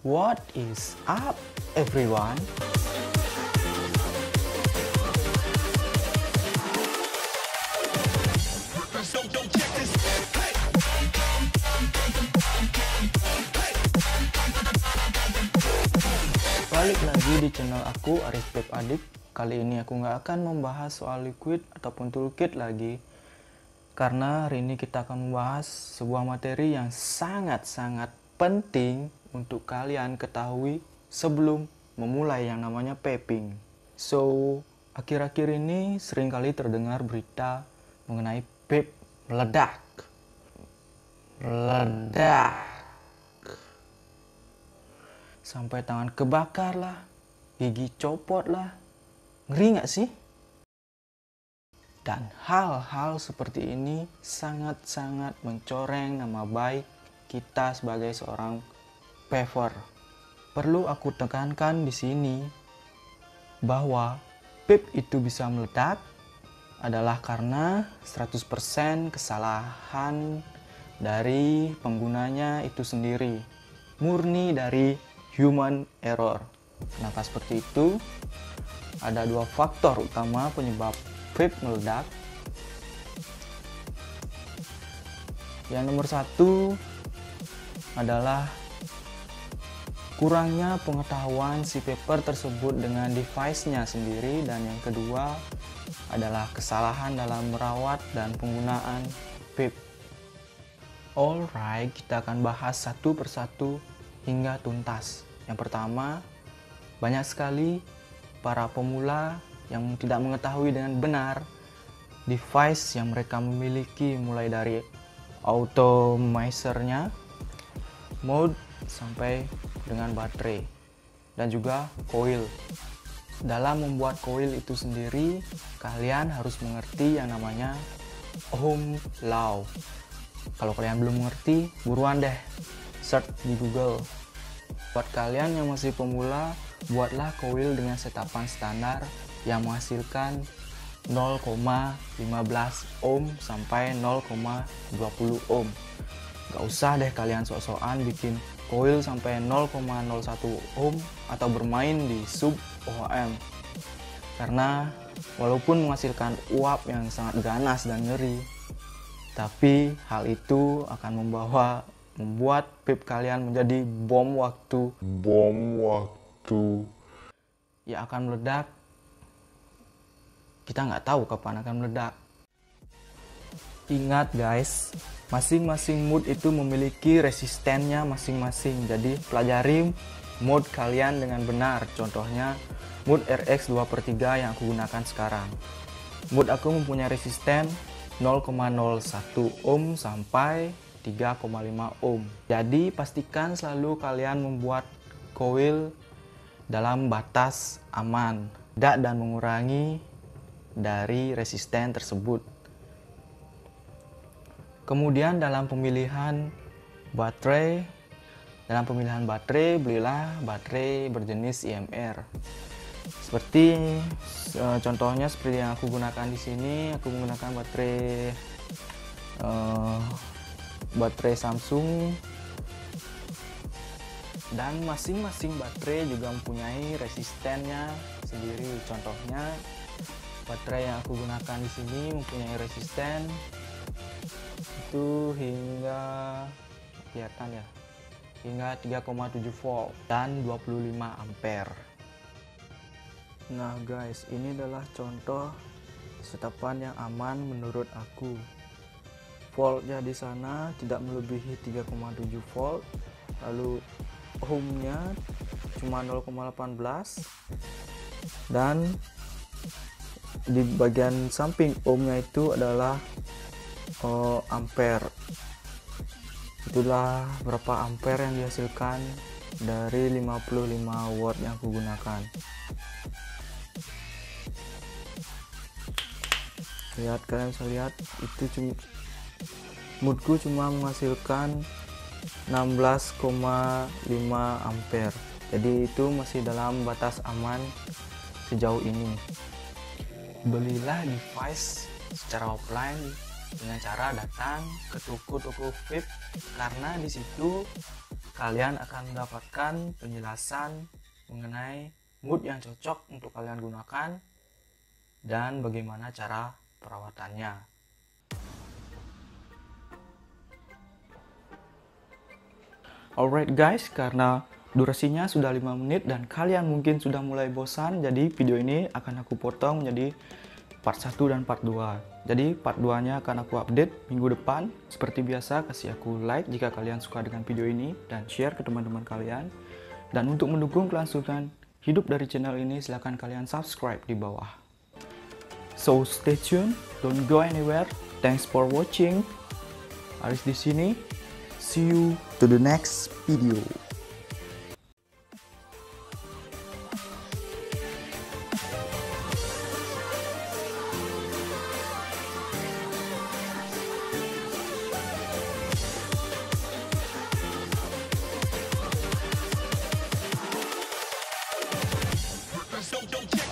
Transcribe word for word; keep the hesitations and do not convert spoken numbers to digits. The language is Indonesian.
What is up, everyone? Balik lagi di channel aku, Aris Vape Addict. Kali ini aku nggak akan membahas soal liquid ataupun toolkit lagi, karena hari ini kita akan membahas sebuah materi yang sangat-sangat penting untuk kalian ketahui sebelum memulai yang namanya vaping. So, akhir-akhir ini seringkali terdengar berita mengenai vape meledak. Meledak. Sampai tangan kebakar lah, gigi copot lah. Ngeri nggak sih? Dan hal-hal seperti ini sangat-sangat mencoreng nama baik kita sebagai seorang vaper. Perlu aku tekankan di sini bahwa vape itu bisa meledak adalah karena seratus persen kesalahan dari penggunanya itu sendiri, murni dari human error. Kenapa seperti itu? Ada dua faktor utama penyebab vape meledak. Yang nomor satu adalah kurangnya pengetahuan si vaper tersebut dengan device-nya sendiri, dan yang kedua adalah kesalahan dalam merawat dan penggunaan vape. Alright, kita akan bahas satu persatu hingga tuntas. Yang pertama, banyak sekali para pemula yang tidak mengetahui dengan benar device yang mereka memiliki, mulai dari automizer-nya, mode, sampai dengan baterai dan juga koil. Dalam membuat koil itu sendiri, kalian harus mengerti yang namanya ohm law. Kalau kalian belum mengerti, buruan deh search di Google. Buat kalian yang masih pemula, buatlah koil dengan setapan standar yang menghasilkan nol koma lima belas ohm sampai nol koma dua puluh ohm. Gak usah deh kalian sok-sokan bikin koil sampai nol koma nol satu ohm atau bermain di sub ohm, karena walaupun menghasilkan uap yang sangat ganas dan nyeri, tapi hal itu akan membawa membuat vape kalian menjadi bom waktu bom waktu ya, akan meledak. Kita nggak tahu kapan akan meledak. Ingat guys, masing-masing mode itu memiliki resistennya masing-masing. Jadi pelajari mode kalian dengan benar. Contohnya mode R X dua per tiga yang aku gunakan sekarang. Mode aku mempunyai resisten nol koma nol satu ohm sampai tiga koma lima ohm. Jadi pastikan selalu kalian membuat koil dalam batas aman, tidak dan mengurangi dari resisten tersebut. Kemudian dalam pemilihan baterai, dalam pemilihan baterai belilah baterai berjenis I M R. Seperti e, contohnya seperti yang aku gunakan di sini, aku menggunakan baterai e, baterai Samsung, dan masing-masing baterai juga mempunyai resistennya sendiri. Contohnya baterai yang aku gunakan di sini mempunyai resisten itu hingga kelihatan ya, hingga tiga koma tujuh volt dan dua puluh lima ampere. Nah guys, ini adalah contoh setapan yang aman menurut aku. Voltnya di sana tidak melebihi tiga koma tujuh volt, lalu ohmnya cuma nol koma satu delapan dan di bagian samping ohmnya itu adalah Oh, ampere. Itulah berapa ampere yang dihasilkan dari lima puluh lima watt yang aku gunakan. Lihat, kalian bisa lihat itu cuma moodku cuma menghasilkan enam belas koma lima ampere. Jadi itu masih dalam batas aman sejauh ini. Belilah device secara offline dengan cara datang ke toko-toko vape, karena di situ kalian akan mendapatkan penjelasan mengenai mood yang cocok untuk kalian gunakan dan bagaimana cara perawatannya. Alright guys, karena durasinya sudah lima menit dan kalian mungkin sudah mulai bosan, jadi video ini akan aku potong menjadi part satu dan part dua. Jadi part dua nya akan aku update minggu depan. Seperti biasa, kasih aku like jika kalian suka dengan video ini dan share ke teman-teman kalian. Dan untuk mendukung kelangsungan hidup dari channel ini, silahkan kalian subscribe di bawah. So stay tuned, don't go anywhere. Thanks for watching. Aris di sini. See you to the next video. Don't, don't check.